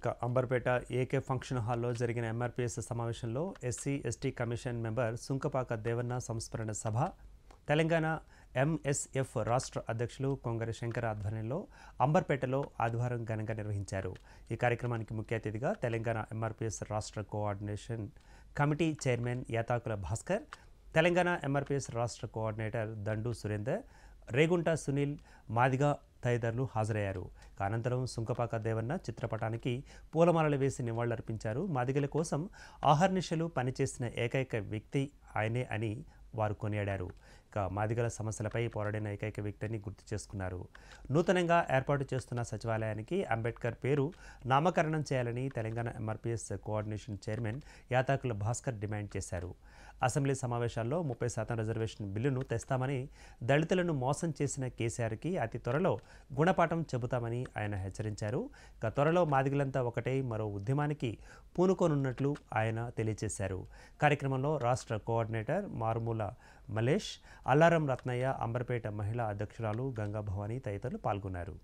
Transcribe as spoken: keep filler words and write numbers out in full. ఇక Amberpet AK function హాల్లో జరిగిన ఎంఆర్పీఎస్ సమావేశంలో SC ST commission member Sunkapaka Devanna సంస్మరణ సభ తెలంగాణ ఎంఎస్ఎఫ్ రాష్ట్ర అధ్యక్షులు కొంగర శంకర్ ఆధ్వర్యంలో అంబర్పేటలో ఆదివారం ఘనంగా నిర్వహించారు. ఈ కార్యక్రమానికి ముఖ్య అతిథిగా తెలంగాణ ఎంఆర్పీఎస్ రాష్ట్ర coordination committee chairman Yathakula Bhaskar, Telangana MRPS రాష్ట్ర కోఆర్డినేటర్ దండు సురేందర్, రేగుంట సునీల్, మాదిగా తదితరులు హాజరయ్యారు. అనంతరం సుంకపాక దేవన్న చిత్రపటానికి పూలమాలలు వేసి నివాళులర్పించారు. మాదిగల కోసం ఆహర్నిశలు పనిచేసిన ఏకైక వ్యక్తి ఆయనే అని వారు కొనియాడారు. ఇక మాదిగల సమస్యలపై పోరాడిన ఏకైక వ్యక్తిని గుర్తు చేసుకున్నారు. నూతనంగా ఏర్పాటు చేస్తున్న సచివాలయానికి అంబేద్కర్ పేరు నామకరణం చేయాలని Telangana MRPS coordination chairman Yathakula Bhaskar demand చేశారు. అసెంబ్లీ సమావేశాల్లో ముప్పై శాతం రిజర్వేషన్ బిల్లును తెస్తామని, దళితులను మోసం చేసిన కేసీఆర్కి అతి త్వరలో గుణపాఠం చెబుతామని ఆయన హెచ్చరించారు. ఇక త్వరలో మాదిగలంతా ఒకటే మరో ఉద్యమానికి పూనుకోనున్నట్లు ఆయన తెలియజేశారు. కార్యక్రమంలో రాష్ట్ర కోఆర్డినేటర్ మారుమూల మల్లేష్, అల్లారం రత్నయ్య, అంబర్పేట మహిళా అధ్యక్షురాలు గంగాభవాని తదితరులు పాల్గొన్నారు.